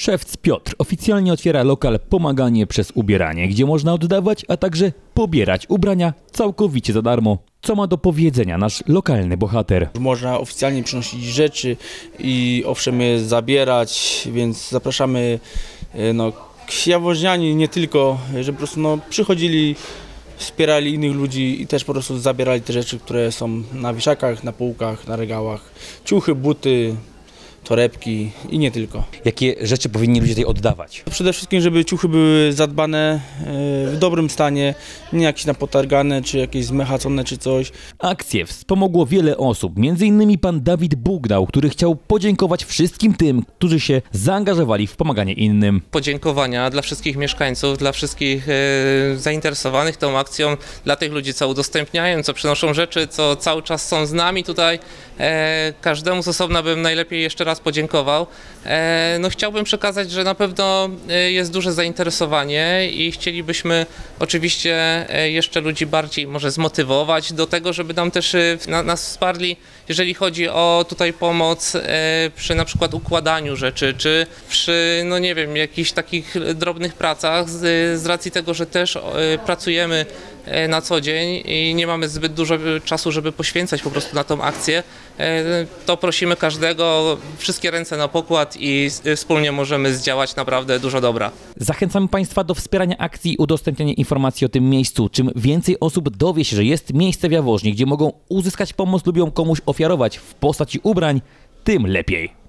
Szewc Piotr oficjalnie otwiera lokal Pomaganie przez ubieranie, gdzie można oddawać, a także pobierać ubrania całkowicie za darmo. Co ma do powiedzenia nasz lokalny bohater? Można oficjalnie przynosić rzeczy i owszem je zabierać, więc zapraszamy jaworzniani nie tylko, żeby po prostu przychodzili, wspierali innych ludzi i też po prostu zabierali te rzeczy, które są na wieszakach, na półkach, na regałach, ciuchy, buty, torebki i nie tylko. Jakie rzeczy powinni ludzie tutaj oddawać? Przede wszystkim, żeby ciuchy były zadbane, w dobrym stanie, nie jakieś napotargane, czy jakieś zmechacone, czy coś. Akcję wspomogło wiele osób, m.in. pan Dawid Bógdał, który chciał podziękować wszystkim tym, którzy się zaangażowali w pomaganie innym. Podziękowania dla wszystkich mieszkańców, dla wszystkich zainteresowanych tą akcją, dla tych ludzi, co udostępniają, co przynoszą rzeczy, co cały czas są z nami tutaj. Każdemu z osobna bym najlepiej jeszcze raz podziękował. Chciałbym przekazać, że na pewno jest duże zainteresowanie i chcielibyśmy oczywiście jeszcze ludzi bardziej może zmotywować do tego, żeby nam też nas wsparli, jeżeli chodzi o tutaj pomoc przy na przykład układaniu rzeczy, czy przy nie wiem, jakichś takich drobnych pracach z racji tego, że też pracujemy na co dzień i nie mamy zbyt dużo czasu, żeby poświęcać po prostu na tą akcję, to prosimy każdego, wszystkie ręce na pokład i wspólnie możemy zdziałać naprawdę dużo dobra. Zachęcamy Państwa do wspierania akcji i udostępniania informacji o tym miejscu. Czym więcej osób dowie się, że jest miejsce w Jaworznie, gdzie mogą uzyskać pomoc lub ją komuś ofiarować w postaci ubrań, tym lepiej.